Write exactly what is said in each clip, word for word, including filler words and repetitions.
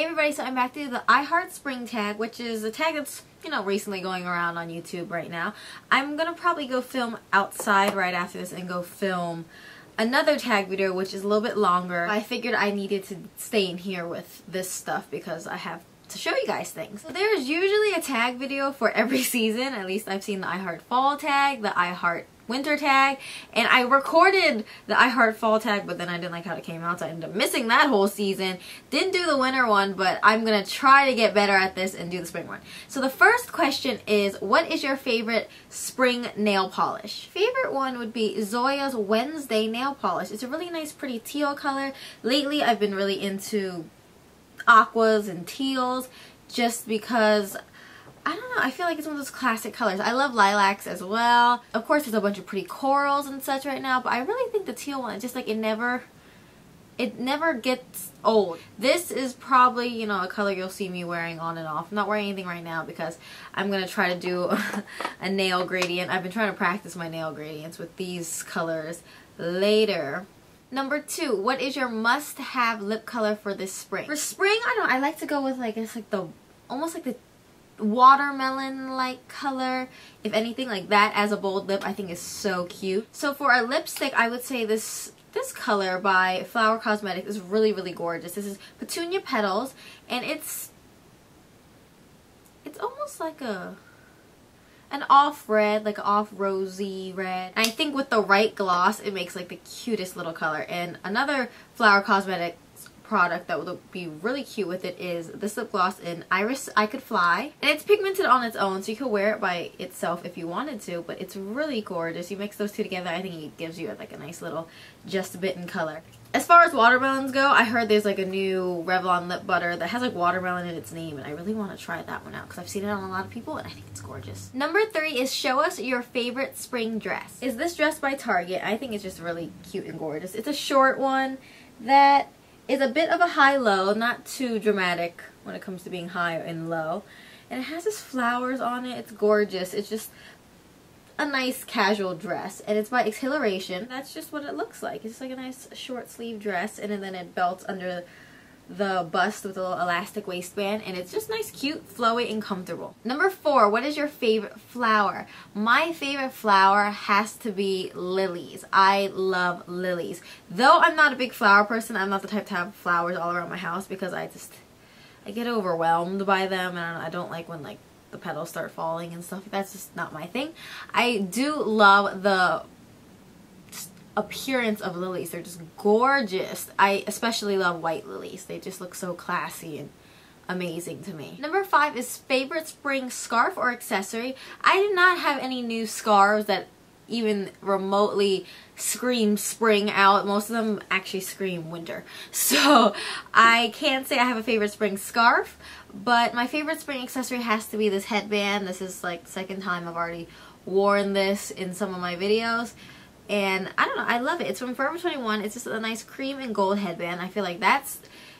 Hey everybody, so I'm back to the I Heart Spring tag, which is a tag that's, you know, recently going around on YouTube right now. I'm gonna probably go film outside right after this and go film another tag video, which is a little bit longer. I figured I needed to stay in here with this stuff because I have to show you guys things. So there's usually a tag video for every season. At least I've seen the I Heart Fall tag, the I Heart Winter tag, and I recorded the I Heart Fall tag, but then I didn't like how it came out, so I ended up missing that whole season. Didn't do the winter one, but I'm gonna try to get better at this and do the spring one. So the first question is, what is your favorite spring nail polish? Favorite one would be Zoya's Wednesday nail polish. It's a really nice, pretty teal color. Lately I've been really into aquas and teals just because I don't know, I feel like it's one of those classic colors. I love lilacs as well. Of course there's a bunch of pretty corals and such right now, but I really think the teal one, it's just like it never, it never gets old. This is probably, you know, a color you'll see me wearing on and off. I'm not wearing anything right now because I'm going to try to do a nail gradient. I've been trying to practice my nail gradients with these colors later. Number two, what is your must-have lip color for this spring? For spring, I don't know, I like to go with like, it's like the, almost like the watermelon-like color, if anything, like that as a bold lip I think is so cute. So for a lipstick, I would say this this color by Flower Cosmetics is really, really gorgeous. This is Petunia Petals, and it's it's almost like a an off red, like off rosy red. And I think with the right gloss, it makes like the cutest little color. And another Flower Cosmetics product that would be really cute with it is this lip gloss in Iris I Could Fly, and it's pigmented on its own, so you could wear it by itself if you wanted to, but it's really gorgeous. You mix those two together, I think it gives you like a nice little just a bit in color. As far as watermelons go, I heard there's like a new Revlon lip butter that has like watermelon in its name, and I really want to try that one out because I've seen it on a lot of people and I think it's gorgeous. Number three is show us your favorite spring dress. Is this dress by Target? I think it's just really cute and gorgeous. It's a short one that is a bit of a high-low, not too dramatic when it comes to being high and low. And it has these flowers on it. It's gorgeous. It's just a nice casual dress. And it's by Exhilaration. That's just what it looks like. It's like a nice short sleeve dress. And then it belts under the bust with a little elastic waistband. And it's just nice, cute, flowy, and comfortable. Number four, what is your favorite flower? My favorite flower has to be lilies. I love lilies. Though I'm not a big flower person, I'm not the type to have flowers all around my house because I just, I get overwhelmed by them, and I don't like when like the petals start falling and stuff. That's just not my thing. I do love the appearance of lilies. They're just gorgeous. I especially love white lilies. They just look so classy and amazing to me. Number five is favorite spring scarf or accessory. I do not have any new scarves that even remotely scream spring out. Most of them actually scream winter. So I can't say I have a favorite spring scarf, but my favorite spring accessory has to be this headband. This is like the second time I've already worn this in some of my videos. And I don't know, I love it. It's from Forever twenty-one. It's just a nice cream and gold headband. I feel like that's,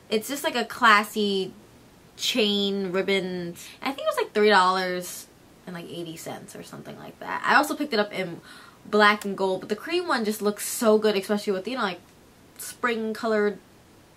it's just like a classy chain ribbon. I think it was like three dollars and like eighty cents or something like that. I also picked it up in black and gold, but the cream one just looks so good, especially with, you know, like spring colored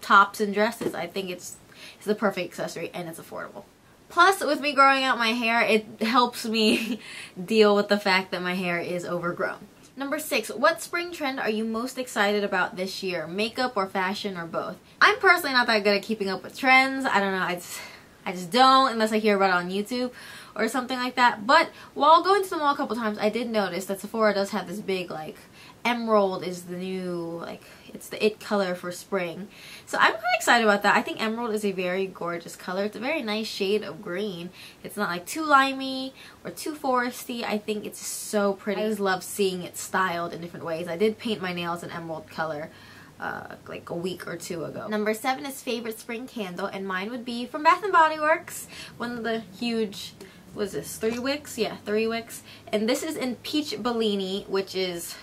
tops and dresses. I think it's, it's the perfect accessory, and it's affordable. Plus, with me growing out my hair, it helps me deal with the fact that my hair is overgrown. Number six, what spring trend are you most excited about this year? Makeup or fashion or both? I'm personally not that good at keeping up with trends. I don't know, I just, I just don't, unless I hear about it on YouTube or something like that. But while going to the mall a couple times, I did notice that Sephora does have this big, like, emerald is the new, like, it's the it color for spring. So I'm kind of excited about that. I think emerald is a very gorgeous color. It's a very nice shade of green. It's not like too limey or too foresty. I think it's so pretty. I just love seeing it styled in different ways. I did paint my nails in emerald color uh, like a week or two ago. Number seven is favorite spring candle, and mine would be from Bath and Body Works. One of the huge, what is this, three wicks? Yeah, three wicks. And this is in Peach Bellini, which is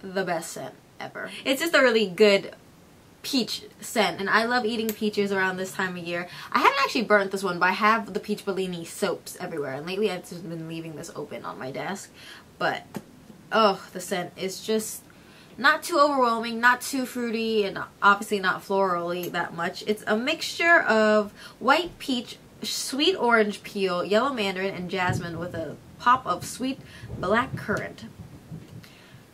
the best scent ever. It's just a really good peach scent, and I love eating peaches around this time of year. I haven't actually burnt this one, but I have the Peach Bellini soaps everywhere, and lately I've just been leaving this open on my desk. But oh, the scent is just Not too overwhelming, not too fruity, and obviously not florally that much. It's a mixture of white peach, sweet orange peel, yellow mandarin, and jasmine with a pop of sweet black currant.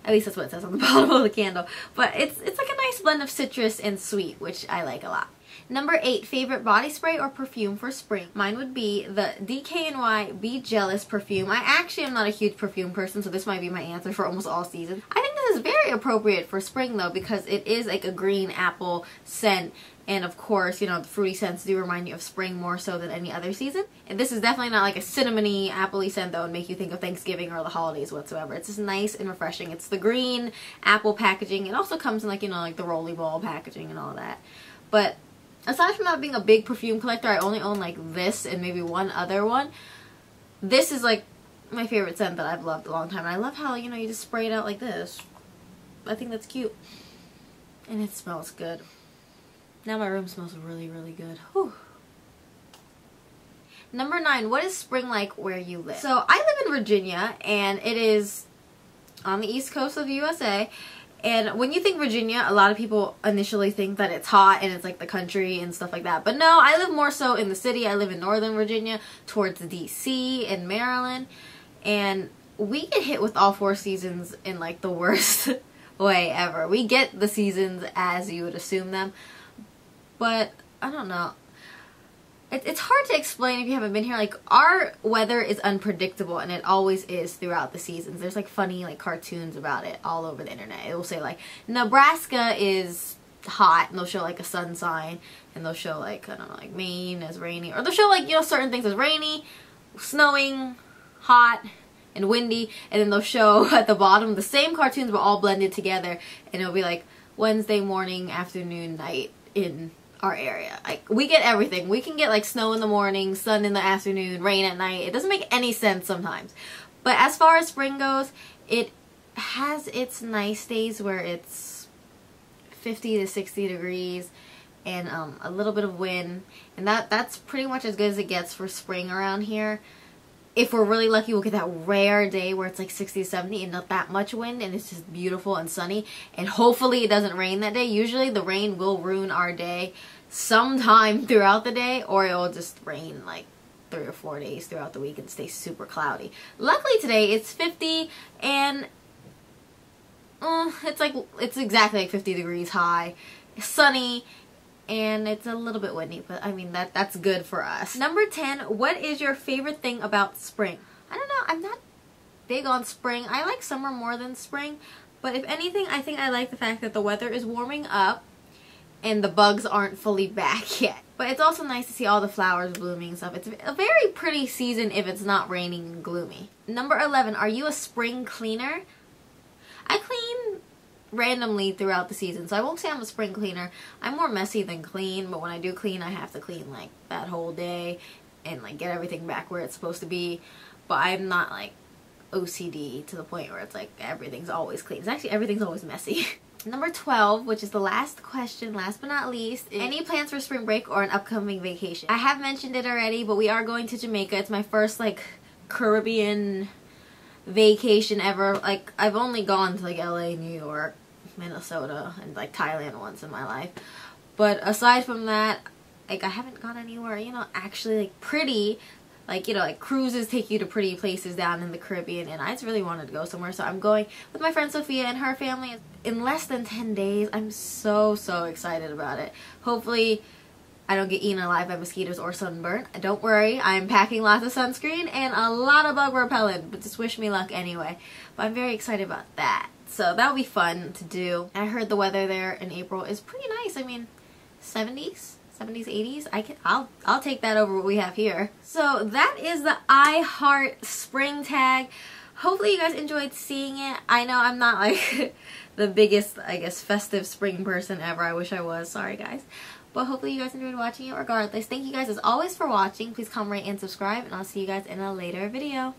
At least that's what it says on the bottom of the candle. But it's, it's like a nice blend of citrus and sweet, which I like a lot. Number eight, favorite body spray or perfume for spring? Mine would be the D K N Y Be Jealous perfume. I actually am not a huge perfume person, so this might be my answer for almost all seasons. I think this is very appropriate for spring though, because it is like a green apple scent. And of course, you know, the fruity scents do remind you of spring more so than any other season. And this is definitely not like a cinnamony, apple-y scent that would make you think of Thanksgiving or the holidays whatsoever. It's just nice and refreshing. It's the green apple packaging. It also comes in like, you know, like the rolly ball packaging and all that. But aside from not being a big perfume collector, I only own like this and maybe one other one. This is like my favorite scent that I've loved a long time. And I love how, you know, you just spray it out like this. I think that's cute. And it smells good. Now my room smells really, really good. Whew. Number nine, what is spring like where you live? So I live in Virginia, and it is on the east coast of the U S A. And when you think Virginia, a lot of people initially think that it's hot and it's like the country and stuff like that. But no, I live more so in the city. I live in Northern Virginia towards D C and Maryland. And we get hit with all four seasons in like the worst way ever. We get the seasons as you would assume them. But I don't know, it, it's hard to explain if you haven't been here. Like, our weather is unpredictable, and it always is throughout the seasons. There's like funny like cartoons about it all over the internet. It will say like Nebraska is hot, and they'll show like a sun sign, and they'll show like, I don't know, like Maine is rainy, or they'll show like, you know, certain things as rainy, snowing, hot, and windy. And then they'll show at the bottom the same cartoons but all blended together, and it'll be like Wednesday morning, afternoon, night in our area. Like, we get everything. We can get like snow in the morning, sun in the afternoon, rain at night. It doesn't make any sense sometimes. But as far as spring goes, it has its nice days where it's fifty to sixty degrees and um, a little bit of wind, and that that's pretty much as good as it gets for spring around here. If we're really lucky, we'll get that rare day where it's like sixty, seventy and not that much wind, and it's just beautiful and sunny, and hopefully it doesn't rain that day. Usually the rain will ruin our day sometime throughout the day, or it'll just rain like three or four days throughout the week and stay super cloudy. Luckily today it's fifty, and uh, it's like, it's exactly like fifty degrees high, sunny, and it's a little bit windy, but I mean, that that's good for us. Number ten, what is your favorite thing about spring? I don't know, I'm not big on spring. I like summer more than spring, but if anything, I think I like the fact that the weather is warming up and the bugs aren't fully back yet. But it's also nice to see all the flowers blooming and stuff. It's a very pretty season if it's not raining and gloomy. Number eleven, are you a spring cleaner? I clean randomly throughout the season, so I won't say I'm a spring cleaner. I'm more messy than clean, but when I do clean, I have to clean like that whole day and like get everything back where it's supposed to be. But I'm not like O C D to the point where it's like everything's always clean. It's actually, everything's always messy. Number twelve, which is the last question, last but not least, is any plans for spring break or an upcoming vacation? I have mentioned it already, but we are going to Jamaica. It's my first like Caribbean vacation ever. Like, I've only gone to like L A, New York, Minnesota, and like Thailand once in my life, but aside from that, like, I haven't gone anywhere, you know, actually like pretty, like, you know, like cruises take you to pretty places down in the Caribbean, and I just really wanted to go somewhere. So I'm going with my friend Sophia and her family in less than ten days. I'm so so excited about it. Hopefully I don't get eaten alive by mosquitoes or sunburn. Don't worry, I'm packing lots of sunscreen and a lot of bug repellent, but just wish me luck anyway. But I'm very excited about that. So that'll be fun to do. I heard the weather there in April is pretty nice. I mean, seventies, seventies, eighties. I can, I'll, I'll take that over what we have here. So that is the I Heart Spring tag. Hopefully you guys enjoyed seeing it. I know I'm not like the biggest, I guess, festive spring person ever. I wish I was. Sorry, guys. But hopefully you guys enjoyed watching it regardless. Thank you guys as always for watching. Please comment, rate, and subscribe. And I'll see you guys in a later video.